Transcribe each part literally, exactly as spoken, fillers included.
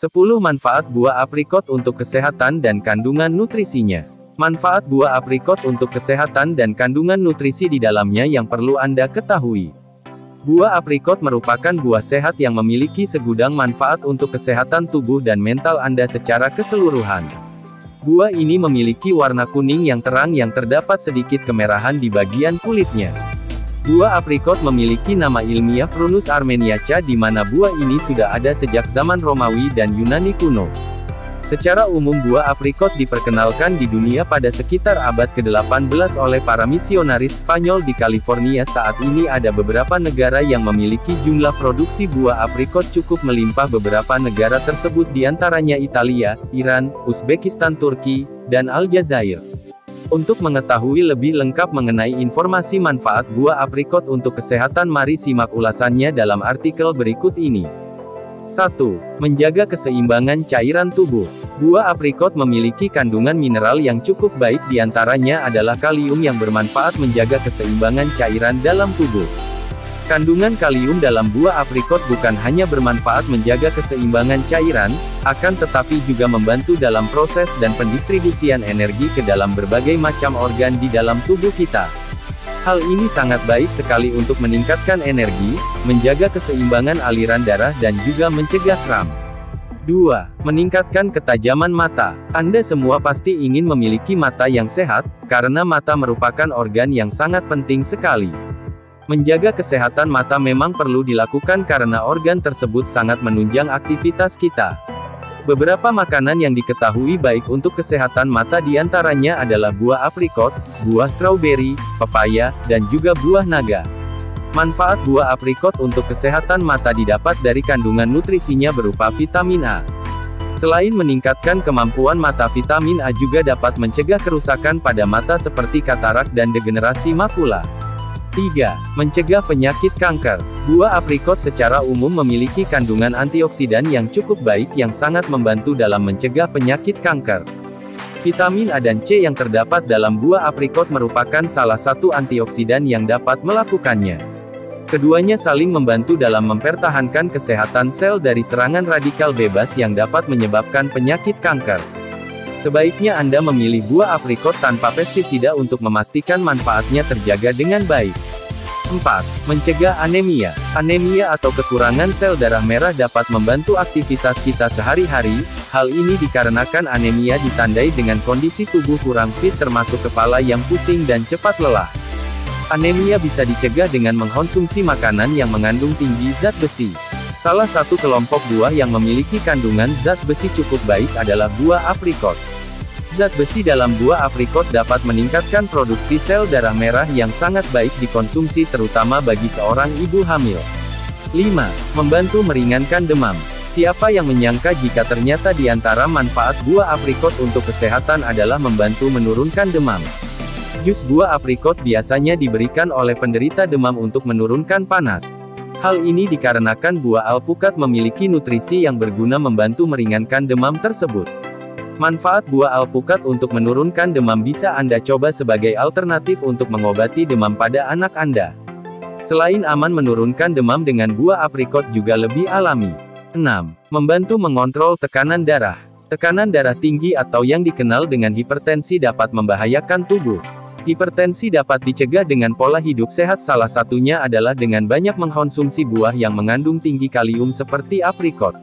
sepuluh Manfaat buah aprikot untuk kesehatan dan kandungan nutrisinya. Manfaat buah aprikot untuk kesehatan dan kandungan nutrisi di dalamnya yang perlu Anda ketahui. Buah aprikot merupakan buah sehat yang memiliki segudang manfaat untuk kesehatan tubuh dan mental Anda secara keseluruhan. Buah ini memiliki warna kuning yang terang yang terdapat sedikit kemerahan di bagian kulitnya. Buah aprikot memiliki nama ilmiah Prunus armeniaca, di mana buah ini sudah ada sejak zaman Romawi dan Yunani kuno. Secara umum, buah aprikot diperkenalkan di dunia pada sekitar abad ke-delapan belas oleh para misionaris Spanyol di California. Saat ini ada beberapa negara yang memiliki jumlah produksi buah aprikot cukup melimpah. Beberapa negara tersebut diantaranya Italia, Iran, Uzbekistan, Turki, dan Aljazair. Untuk mengetahui lebih lengkap mengenai informasi manfaat buah aprikot untuk kesehatan, mari simak ulasannya dalam artikel berikut ini. satu. Menjaga keseimbangan cairan tubuh. Buah aprikot memiliki kandungan mineral yang cukup baik, diantaranya adalah kalium yang bermanfaat menjaga keseimbangan cairan dalam tubuh. Kandungan kalium dalam buah aprikot bukan hanya bermanfaat menjaga keseimbangan cairan, akan tetapi juga membantu dalam proses dan pendistribusian energi ke dalam berbagai macam organ di dalam tubuh kita. Hal ini sangat baik sekali untuk meningkatkan energi, menjaga keseimbangan aliran darah dan juga mencegah kram. dua. Meningkatkan ketajaman mata. Anda semua pasti ingin memiliki mata yang sehat, karena mata merupakan organ yang sangat penting sekali. Menjaga kesehatan mata memang perlu dilakukan karena organ tersebut sangat menunjang aktivitas kita. Beberapa makanan yang diketahui baik untuk kesehatan mata diantaranya adalah buah aprikot, buah strawberry, pepaya, dan juga buah naga. Manfaat buah aprikot untuk kesehatan mata didapat dari kandungan nutrisinya berupa vitamin A. Selain meningkatkan kemampuan mata, vitamin A juga dapat mencegah kerusakan pada mata seperti katarak dan degenerasi makula. tiga. Mencegah penyakit kanker. Buah aprikot secara umum memiliki kandungan antioksidan yang cukup baik yang sangat membantu dalam mencegah penyakit kanker. Vitamin A dan C yang terdapat dalam buah aprikot merupakan salah satu antioksidan yang dapat melakukannya. Keduanya saling membantu dalam mempertahankan kesehatan sel dari serangan radikal bebas yang dapat menyebabkan penyakit kanker. Sebaiknya Anda memilih buah aprikot tanpa pestisida untuk memastikan manfaatnya terjaga dengan baik. empat. Mencegah anemia. Anemia atau kekurangan sel darah merah dapat membantu aktivitas kita sehari-hari. Hal ini dikarenakan anemia ditandai dengan kondisi tubuh kurang fit, termasuk kepala yang pusing dan cepat lelah. Anemia bisa dicegah dengan mengkonsumsi makanan yang mengandung tinggi zat besi. Salah satu kelompok buah yang memiliki kandungan zat besi cukup baik adalah buah aprikot. Zat besi dalam buah aprikot dapat meningkatkan produksi sel darah merah yang sangat baik dikonsumsi terutama bagi seorang ibu hamil. lima. Membantu meringankan demam. Siapa yang menyangka jika ternyata di antara manfaat buah aprikot untuk kesehatan adalah membantu menurunkan demam. Jus buah aprikot biasanya diberikan oleh penderita demam untuk menurunkan panas. Hal ini dikarenakan buah alpukat memiliki nutrisi yang berguna membantu meringankan demam tersebut. Manfaat buah alpukat untuk menurunkan demam bisa Anda coba sebagai alternatif untuk mengobati demam pada anak Anda. Selain aman menurunkan demam dengan buah aprikot juga lebih alami. enam. Membantu mengontrol tekanan darah. Tekanan darah tinggi atau yang dikenal dengan hipertensi dapat membahayakan tubuh. Hipertensi dapat dicegah dengan pola hidup sehat, salah satunya adalah dengan banyak mengkonsumsi buah yang mengandung tinggi kalium seperti aprikot.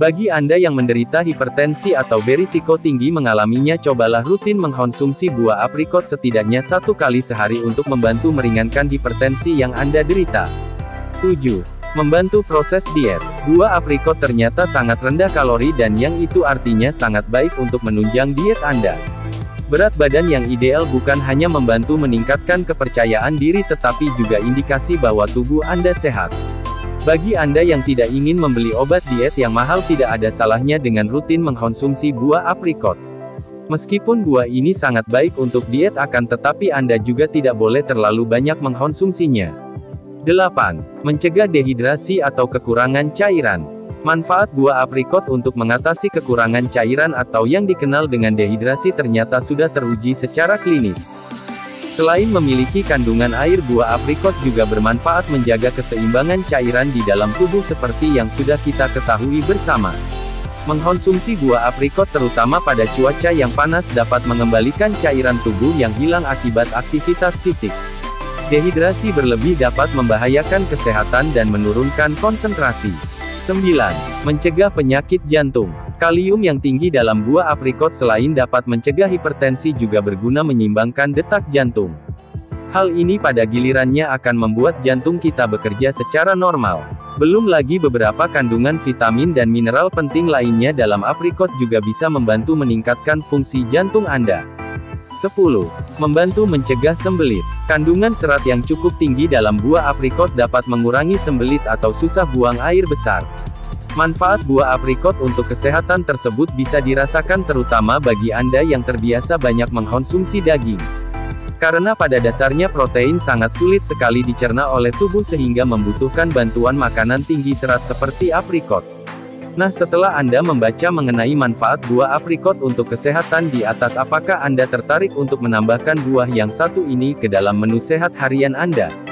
Bagi Anda yang menderita hipertensi atau berisiko tinggi mengalaminya, cobalah rutin mengkonsumsi buah aprikot setidaknya satu kali sehari untuk membantu meringankan hipertensi yang Anda derita. tujuh. Membantu proses diet. Buah aprikot ternyata sangat rendah kalori dan yang itu artinya sangat baik untuk menunjang diet Anda. Berat badan yang ideal bukan hanya membantu meningkatkan kepercayaan diri tetapi juga indikasi bahwa tubuh Anda sehat. Bagi Anda yang tidak ingin membeli obat diet yang mahal, tidak ada salahnya dengan rutin mengkonsumsi buah aprikot. Meskipun buah ini sangat baik untuk diet, akan tetapi Anda juga tidak boleh terlalu banyak mengkonsumsinya. delapan. Mencegah dehidrasi atau kekurangan cairan. Manfaat buah aprikot untuk mengatasi kekurangan cairan atau yang dikenal dengan dehidrasi ternyata sudah teruji secara klinis. Selain memiliki kandungan air, buah aprikot juga bermanfaat menjaga keseimbangan cairan di dalam tubuh seperti yang sudah kita ketahui bersama. Mengkonsumsi buah aprikot terutama pada cuaca yang panas dapat mengembalikan cairan tubuh yang hilang akibat aktivitas fisik. Dehidrasi berlebih dapat membahayakan kesehatan dan menurunkan konsentrasi. sembilan. Mencegah penyakit jantung. Kalium yang tinggi dalam buah aprikot selain dapat mencegah hipertensi juga berguna menyeimbangkan detak jantung. Hal ini pada gilirannya akan membuat jantung kita bekerja secara normal. Belum lagi beberapa kandungan vitamin dan mineral penting lainnya dalam aprikot juga bisa membantu meningkatkan fungsi jantung Anda. sepuluh. Membantu mencegah sembelit. Kandungan serat yang cukup tinggi dalam buah aprikot dapat mengurangi sembelit atau susah buang air besar. Manfaat buah aprikot untuk kesehatan tersebut bisa dirasakan terutama bagi Anda yang terbiasa banyak mengkonsumsi daging. Karena pada dasarnya protein sangat sulit sekali dicerna oleh tubuh sehingga membutuhkan bantuan makanan tinggi serat seperti aprikot. Nah, setelah Anda membaca mengenai manfaat buah aprikot untuk kesehatan di atas, apakah Anda tertarik untuk menambahkan buah yang satu ini ke dalam menu sehat harian Anda?